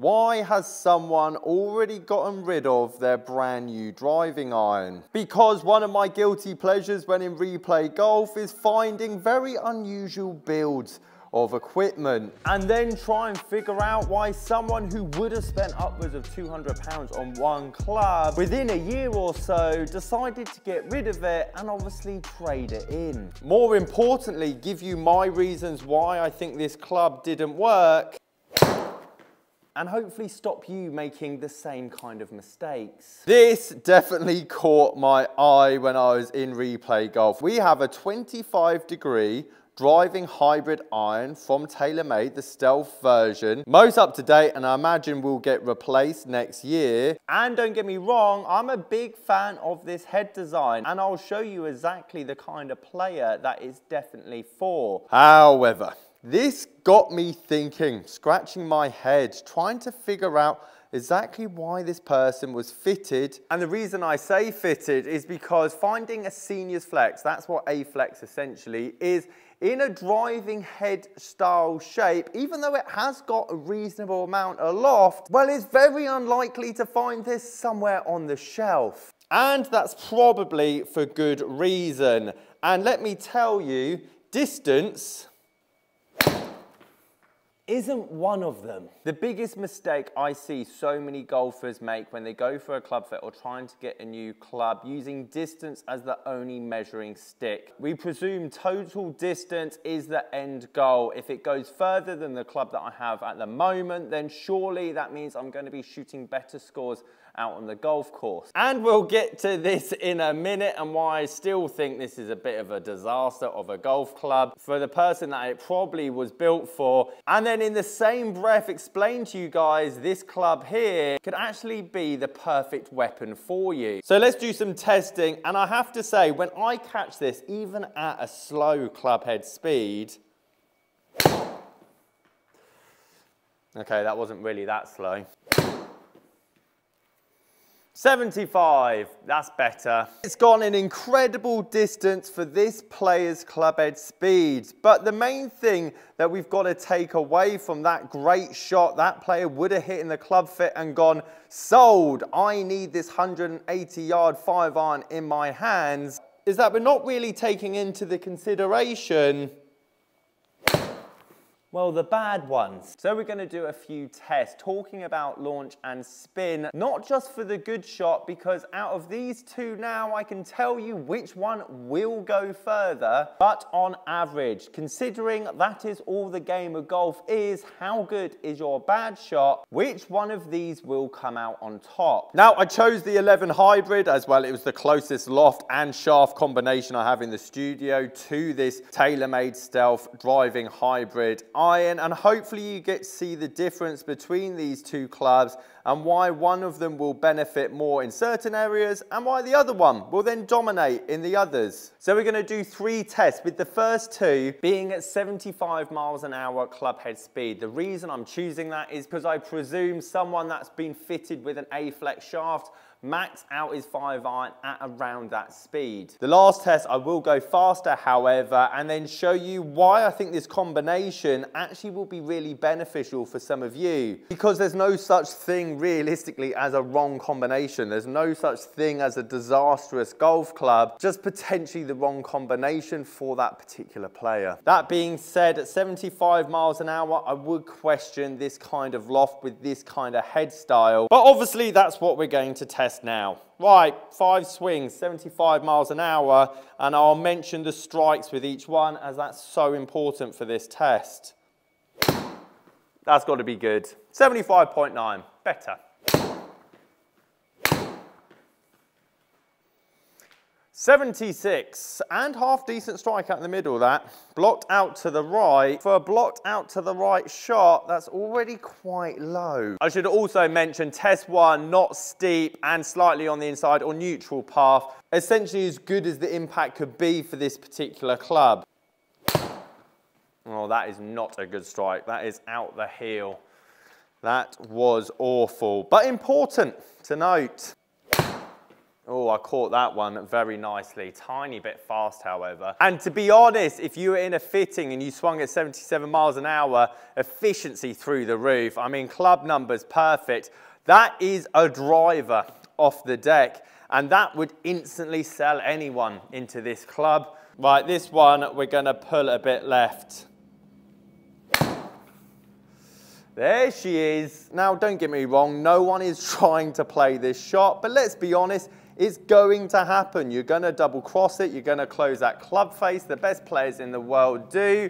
Why has someone already gotten rid of their brand new driving iron? Because one of my guilty pleasures when in replay golf is finding very unusual builds of equipment and then try and figure out why someone who would have spent upwards of £200 on one club within a year or so decided to get rid of it and obviously trade it in. More importantly, give you my reasons why I think this club didn't work and hopefully stop you making the same kind of mistakes. This definitely caught my eye when I was in replay golf. We have a 25-degree driving hybrid iron from TaylorMade, the Stealth version, most up to date, and I imagine will get replaced next year. And don't get me wrong, I'm a big fan of this head design, and I'll show you exactly the kind of player that it's definitely for. However, this got me thinking, scratching my head, trying to figure out exactly why this person was fitted. And the reason I say fitted is because finding a senior's flex, that's what a flex essentially is, in a driving head style shape, even though it has got a reasonable amount of loft, well, it's very unlikely to find this somewhere on the shelf. And that's probably for good reason. And let me tell you, distance isn't one of them. The biggest mistake I see so many golfers make when they go for a club fit or trying to get a new club, using distance as the only measuring stick. We presume total distance is the end goal. If it goes further than the club that I have at the moment, then surely that means I'm going to be shooting better scores out on the golf course. And we'll get to this in a minute and why I still think this is a bit of a disaster of a golf club for the person that it probably was built for. And then in the same breath explain to you guys this club here could actually be the perfect weapon for you. So let's do some testing, and I have to say, when I catch this even at a slow club head speed, okay, that wasn't really that slow. 75, that's better. It's gone an incredible distance for this player's clubhead speed. But the main thing that we've got to take away from that great shot that player would have hit in the club fit and gone, sold, I need this 180-yard 5-iron in my hands, is that we're not really taking into the consideration, well, the bad ones. So we're going to do a few tests talking about launch and spin, not just for the good shot, because out of these two now, I can tell you which one will go further, but on average, considering that is all the game of golf is, how good is your bad shot, which one of these will come out on top? Now, I chose the 11 hybrid as well. It was the closest loft and shaft combination I have in the studio to this TaylorMade Stealth driving hybrid iron, and hopefully you get to see the difference between these two clubs and why one of them will benefit more in certain areas and why the other one will then dominate in the others. So we're going to do three tests, with the first two being at 75 miles an hour club head speed. The reason I'm choosing that is because I presume someone that's been fitted with an A-flex shaft max out his 5-iron at around that speed. The last test I will go faster, however, and then show you why I think this combination actually will be really beneficial for some of you, because there's no such thing realistically as a wrong combination. There's no such thing as a disastrous golf club, just potentially the wrong combination for that particular player. That being said, at 75 miles an hour, I would question this kind of loft with this kind of head style, but obviously that's what we're going to test now. Right, 5 swings, 75 miles an hour, and I'll mention the strikes with each one as that's so important for this test. That's got to be good. 75.9, better. 76, and half decent strike out in the middle, that. Blocked out to the right. For a blocked out to the right shot, that's already quite low. I should also mention test one, not steep and slightly on the inside or neutral path. Essentially as good as the impact could be for this particular club. Oh, that is not a good strike. That is out the heel. That was awful, but important to note. Oh, ball. I caught that one very nicely. Tiny bit fast, however. And to be honest, if you were in a fitting and you swung at 77 miles an hour, efficiency through the roof. I mean, club numbers perfect. That is a driver off the deck, and that would instantly sell anyone into this club. Right, this one we're gonna pull a bit left. There she is. Now, don't get me wrong, no one is trying to play this shot, but let's be honest, it's going to happen. You're gonna double cross it, you're gonna close that club face, the best players in the world do.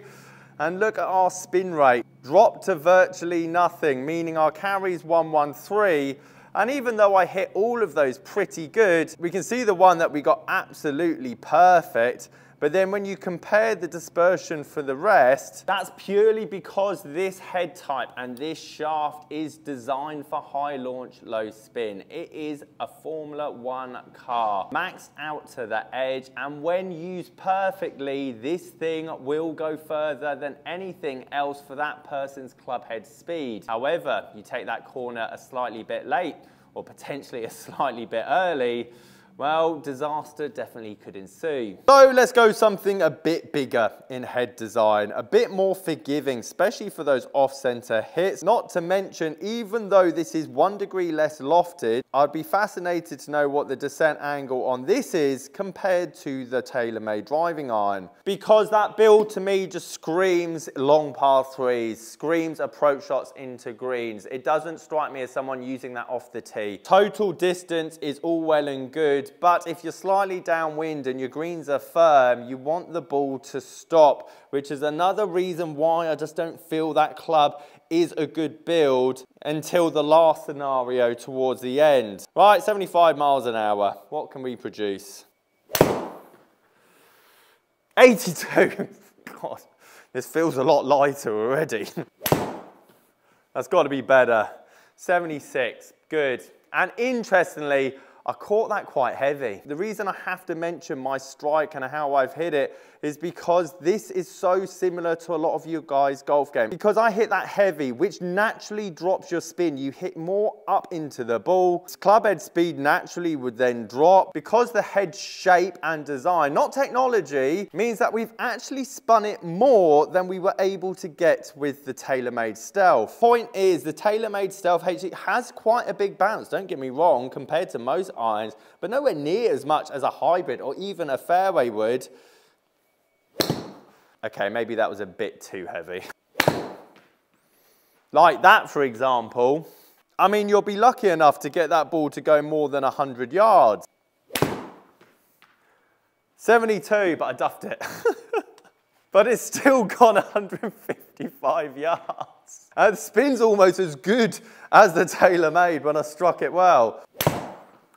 And look at our spin rate. Dropped to virtually nothing, meaning our carries 113. And even though I hit all of those pretty good, we can see the one that we got absolutely perfect. But then when you compare the dispersion for the rest, that's purely because this head type and this shaft is designed for high launch, low spin. It is a Formula One car, maxed out to the edge, and when used perfectly, this thing will go further than anything else for that person's club head speed. However, you take that corner a slightly bit late, or potentially a slightly bit early, well, disaster definitely could ensue. So let's go something a bit bigger in head design, a bit more forgiving, especially for those off-center hits. Not to mention, even though this is 1 degree less lofted, I'd be fascinated to know what the descent angle on this is compared to the TaylorMade driving iron. Because that build to me just screams long par threes, screams approach shots into greens. It doesn't strike me as someone using that off the tee. Total distance is all well and good, but if you're slightly downwind and your greens are firm, you want the ball to stop, which is another reason why I just don't feel that club is a good build until the last scenario towards the end. Right, 75 miles an hour. What can we produce? 82. God, this feels a lot lighter already. That's got to be better. 76. Good. And interestingly, I caught that quite heavy. The reason I have to mention my strike and how I've hit it is because this is so similar to a lot of you guys' golf game. Because I hit that heavy, which naturally drops your spin, you hit more up into the ball. Club head speed naturally would then drop. Because the head shape and design, not technology, means that we've actually spun it more than we were able to get with the TaylorMade Stealth. Point is, the TaylorMade Stealth HD has quite a big bounce, don't get me wrong, compared to most irons, but nowhere near as much as a hybrid or even a fairway would. Okay, maybe that was a bit too heavy. Like that, for example. I mean, you'll be lucky enough to get that ball to go more than 100 yards. 72, but I duffed it. But it's still gone 155 yards. And the spin's almost as good as the TaylorMade when I struck it well.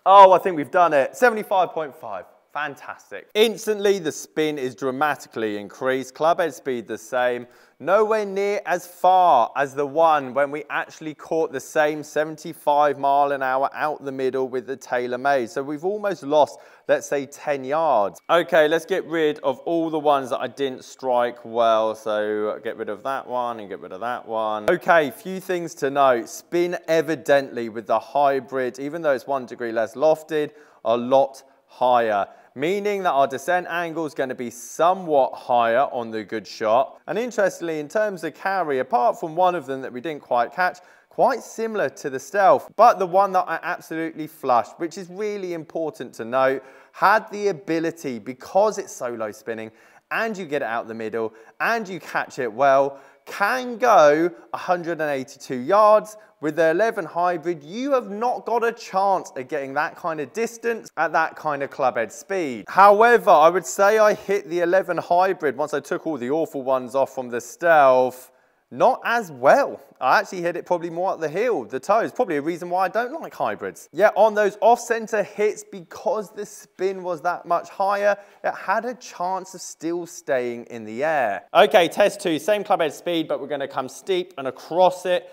Oh, I think we've done it. 75.5. Fantastic. Instantly, the spin is dramatically increased. Club head speed the same. Nowhere near as far as the one when we actually caught the same 75 mile an hour out the middle with the TaylorMade. So we've almost lost, let's say, 10 yards. Okay, let's get rid of all the ones that I didn't strike well. So get rid of that one and get rid of that one. Okay, few things to note. Spin evidently with the hybrid, even though it's 1 degree less lofted, a lot higher, meaning that our descent angle is going to be somewhat higher on the good shot. And interestingly, in terms of carry, apart from one of them that we didn't quite catch, quite similar to the Stealth, but the one that I absolutely flushed, which is really important to note, had the ability, because it's so low spinning, and you get it out the middle, and you catch it well, can go 182 yards. With the 11 hybrid, you have not got a chance at getting that kind of distance at that kind of club head speed. However, I would say I hit the 11 hybrid, once I took all the awful ones off from the Stealth, not as well. I actually hit it probably more at the heel, the toes, probably a reason why I don't like hybrids. Yeah, on those off-center hits, because the spin was that much higher, it had a chance of still staying in the air. Okay, test two, same club head speed, but we're gonna come steep and across it.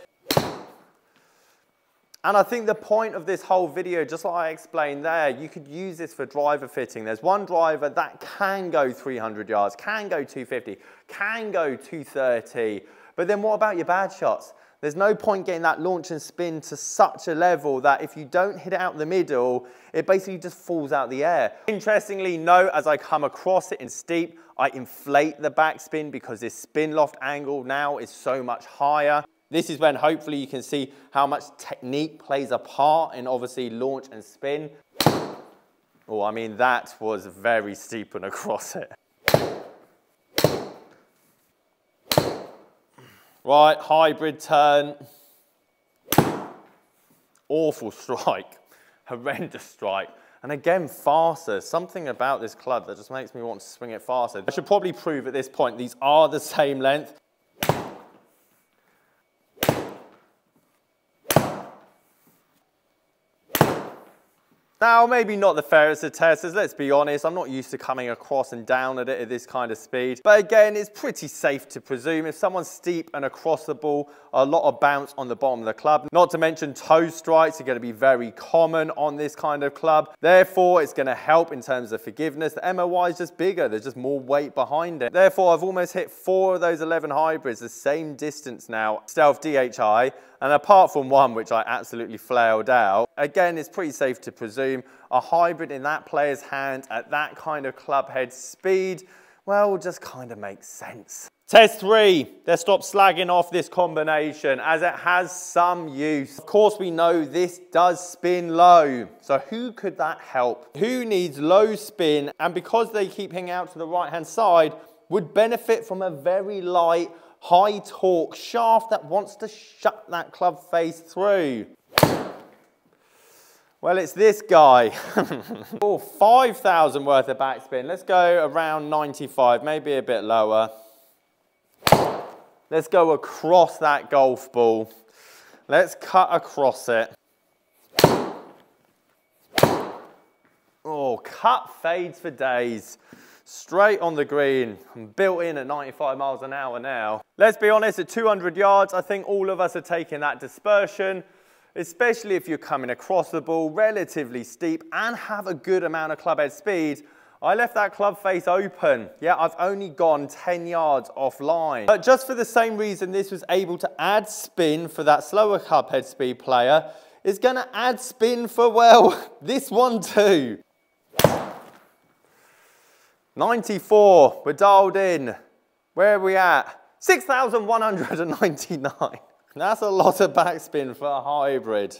And I think the point of this whole video, just like I explained there, you could use this for driver fitting. There's one driver that can go 300 yards, can go 250, can go 230. But then what about your bad shots? There's no point getting that launch and spin to such a level that if you don't hit it out the middle, it basically just falls out the air. Interestingly, note as I come across it in steep, I inflate the backspin because this spin loft angle now is so much higher. This is when hopefully you can see how much technique plays a part in obviously launch and spin. Oh, I mean, that was very steep and across it. Right, hybrid turn. Awful strike, horrendous strike. And again, faster, something about this club that just makes me want to swing it faster. I should probably prove at this point, these are the same length. Now, maybe not the fairest of testers, let's be honest. I'm not used to coming across and down at it at this kind of speed. But again, it's pretty safe to presume if someone's steep and across the ball, a lot of bounce on the bottom of the club. Not to mention toe strikes are going to be very common on this kind of club. Therefore, it's going to help in terms of forgiveness. The MOI is just bigger. There's just more weight behind it. Therefore, I've almost hit 4 of those 11 hybrids, the same distance now. Stealth DHI. And apart from one, which I absolutely flailed out, again, it's pretty safe to presume a hybrid in that player's hand at that kind of club head speed, well, just kind of makes sense. Test 3, let's stop slagging off this combination as it has some use. Of course, we know this does spin low. So who could that help? Who needs low spin? And because they keep hanging out to the right-hand side, would benefit from a very light, high torque shaft that wants to shut that club face through. Well, it's this guy. Oh, 5,000 worth of backspin. Let's go around 95, maybe a bit lower. Let's go across that golf ball. Let's cut across it. Oh, cut fades for days. Straight on the green, built in at 95 miles an hour now. Let's be honest, at 200 yards, I think all of us are taking that dispersion, especially if you're coming across the ball relatively steep and have a good amount of club head speed. I left that club face open. Yeah, I've only gone 10 yards offline. But just for the same reason this was able to add spin for that slower club head speed player, it's gonna add spin for, well, this one too. 94, we're dialed in. Where are we at? 6,199. That's a lot of backspin for a hybrid.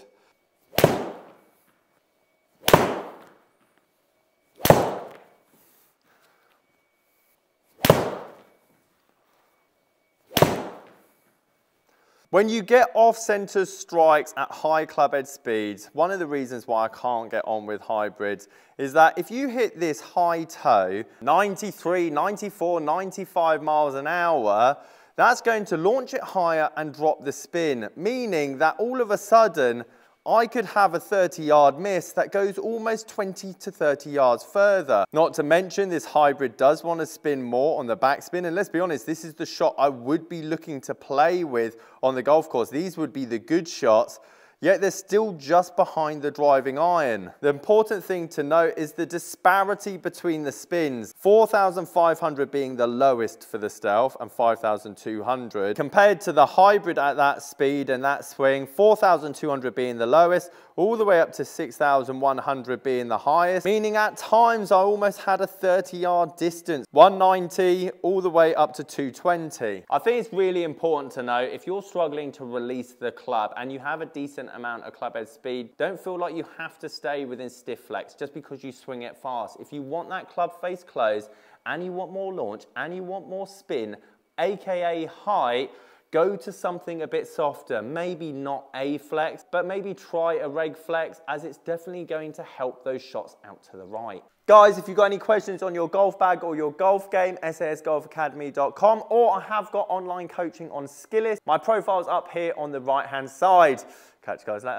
When you get off-center strikes at high clubhead speeds, one of the reasons why I can't get on with hybrids is that if you hit this high toe, 93, 94, 95 miles an hour, that's going to launch it higher and drop the spin, meaning that all of a sudden, I could have a 30-yard miss that goes almost 20 to 30 yards further. Not to mention this hybrid does want to spin more on the backspin, and let's be honest, this is the shot I would be looking to play with on the golf course. These would be the good shots, yet they're still just behind the driving iron. The important thing to note is the disparity between the spins, 4,500 being the lowest for the Stealth and 5,200. Compared to the hybrid at that speed and that swing, 4,200 being the lowest, all the way up to 6,100 being the highest, meaning at times I almost had a 30-yard distance, 190 all the way up to 220. I think it's really important to know if you're struggling to release the club and you have a decent amount of clubhead speed, don't feel like you have to stay within stiff flex just because you swing it fast. If you want that club face closed and you want more launch and you want more spin, aka height, go to something a bit softer, maybe not a flex, but maybe try a reg flex as it's definitely going to help those shots out to the right. Guys, if you've got any questions on your golf bag or your golf game, sasgolfacademy.com, or I have got online coaching on Skillshare. My profile's up here on the right-hand side. Catch you guys later.